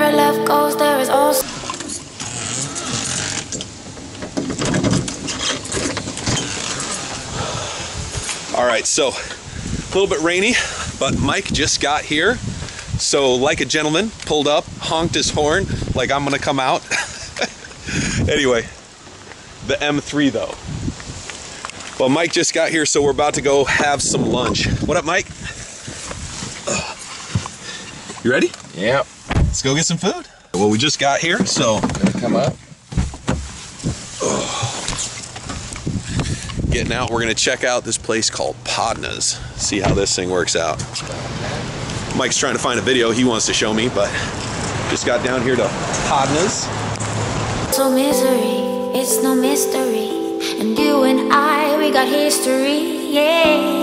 every love goes, there is also... All right, so a little bit rainy, but Mike just got here. So like a gentleman, pulled up, honked his horn, like I'm gonna come out. Anyway, the M3 though. Well, Mike just got here, so we're about to go have some lunch. What up, Mike? You ready? Yeah. Let's go get some food. Well, we just got here, so. Gonna come up. Getting out, we're gonna check out this place called Podnah's. See how this thing works out. Mike's trying to find a video he wants to show me, but just got down here to Podnah's. So misery, it's no mystery. And you and I, we got history, yeah.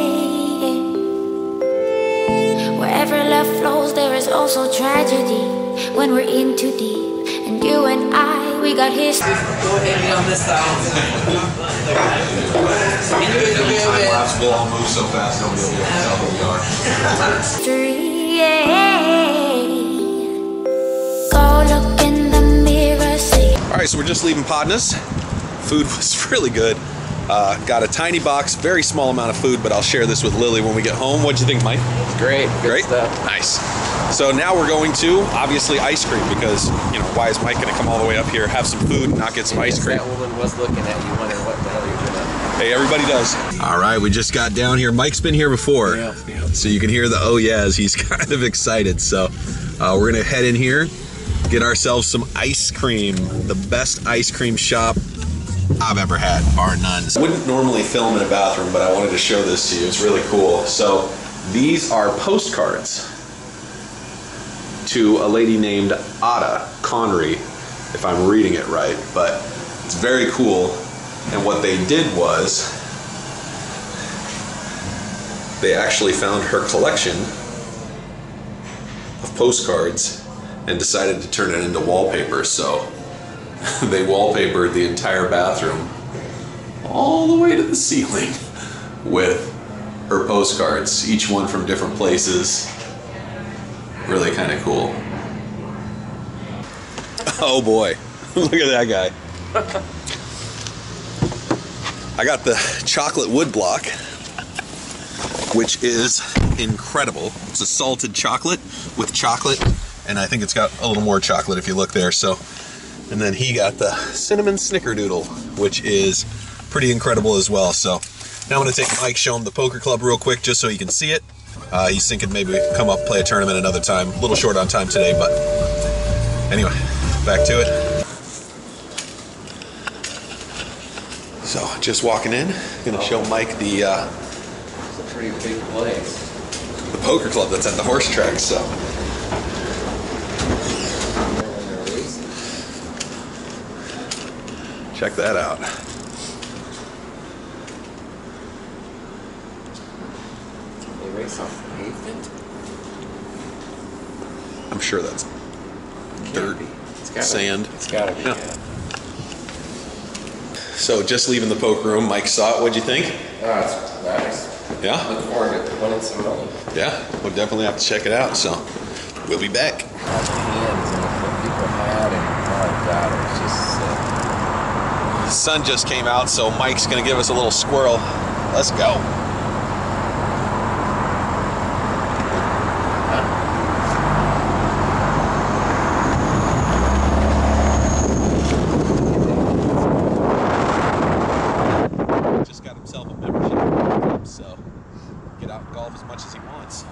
Wherever love flows, there is also tragedy when we're in too deep. And you and I, we got history. Go ahead and on this side. We'll move so fast, nobody will be able to tell who we are. History, yeah. Go look in the mirror, see. All right, so we're just leaving Podnah's. Food was really good. Got a tiny box, very small amount of food, but I'll share this with Lily when we get home. What'd you think, Mike? Great, great stuff. Nice. So now we're going to, obviously, ice cream because, you know, why is Mike gonna come all the way up here, have some food, and not get some ice cream? That woman was looking at you wondering what the hell you're doing. Hey, everybody does. All right, we just got down here. Mike's been here before. Yeah. So you can hear the oh yeahs. He's kind of excited. So we're gonna head in here, get ourselves some ice cream. The best ice cream shop I've ever had, bar none. I wouldn't normally film in a bathroom, but I wanted to show this to you. It's really cool. So these are postcards to a lady named Ada Conry, if I'm reading it right, but it's very cool. And what they did was they actually found her collection of postcards and decided to turn it into wallpaper. So they wallpapered the entire bathroom all the way to the ceiling with her postcards, each one from different places. Really kind of cool. Oh boy, look at that guy. I got the chocolate wood block, which is incredible. It's a salted chocolate with chocolate, and I think it's got a little more chocolate if you look there. So. And then he got the cinnamon snickerdoodle, which is pretty incredible as well. So now I'm going to take Mike, show him the poker club real quick just so he can see it. He's thinking maybe we can come up, play a tournament another time. A little short on time today, but anyway, back to it. So just walking in, going to show Mike the... It's a pretty big place. The poker club that's at the horse track, so... Check that out. They race off the pavement? I'm sure that's dirt, sand. It's gotta be, yeah. So just leaving the poker room, Mike saw it. What'd you think? Oh, it's nice. Yeah? Look forward to winning some money. Yeah, we'll definitely have to check it out, so we'll be back. The sun just came out, so Mike's gonna give us a little squirrel. Let's go. Just got himself a membership, so get out and golf as much as he wants.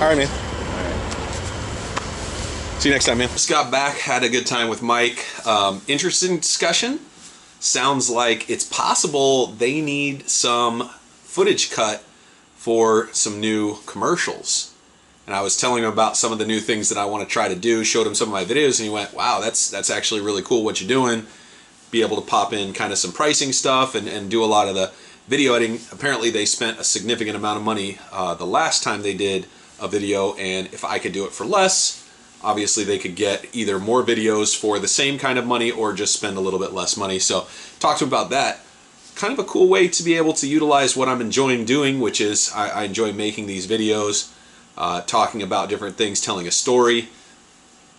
All right, man. See you next time, man. Just got back, had a good time with Mike. Interesting discussion. Sounds like it's possible they need some footage cut for some new commercials. And I was telling him about some of the new things that I want to try to do, showed him some of my videos, and he went, wow, that's actually really cool what you're doing. Be able to pop in kind of some pricing stuff and do a lot of the video editing. Apparently they spent a significant amount of money the last time they did a video, and if I could do it for less, obviously they could get either more videos for the same kind of money or just spend a little bit less money. So talk to him about that. Kind of a cool way to be able to utilize what I'm enjoying doing, which is I enjoy making these videos, talking about different things, telling a story,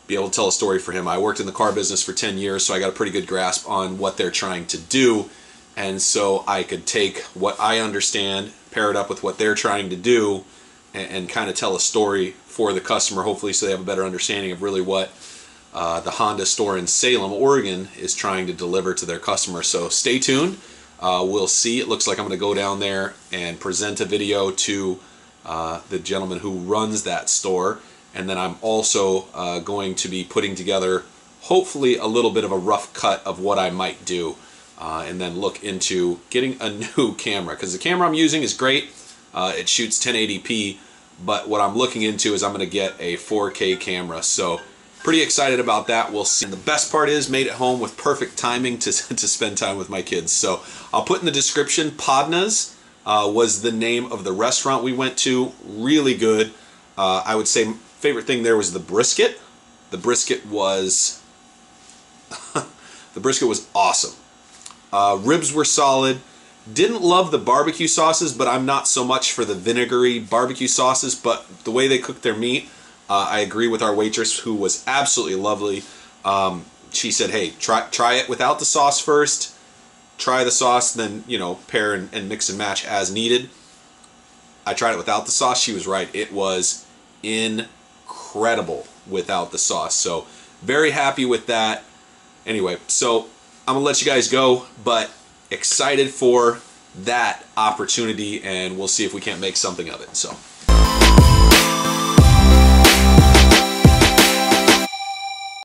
be able to tell a story for him. I worked in the car business for 10 years, so I got a pretty good grasp on what they're trying to do. And so I could take what I understand, pair it up with what they're trying to do, and kind of tell a story for the customer, hopefully, so they have a better understanding of really what the Honda store in Salem, Oregon is trying to deliver to their customers. So stay tuned. We'll see. It looks like I'm going to go down there and present a video to the gentleman who runs that store. And then I'm also going to be putting together, hopefully, a little bit of a rough cut of what I might do. And then look into getting a new camera, because the camera I'm using is great. It shoots 1080p, but what I'm looking into is I'm going to get a 4K camera. So pretty excited about that. We'll see. And the best part is made at home with perfect timing to spend time with my kids. So I'll put in the description, Podnah's was the name of the restaurant we went to. Really good. I would say favorite thing there was the brisket. The brisket was the brisket was awesome. Ribs were solid. Didn't love the barbecue sauces, but I'm not so much for the vinegary barbecue sauces, but the way they cook their meat, I agree with our waitress, who was absolutely lovely. She said, hey, try it without the sauce first, try the sauce, then, you know, pair and mix and match as needed. I tried it without the sauce. She was right. It was incredible without the sauce. So very happy with that. Anyway, so I'm gonna let you guys go, but excited for that opportunity, and we'll see if we can't make something of it. So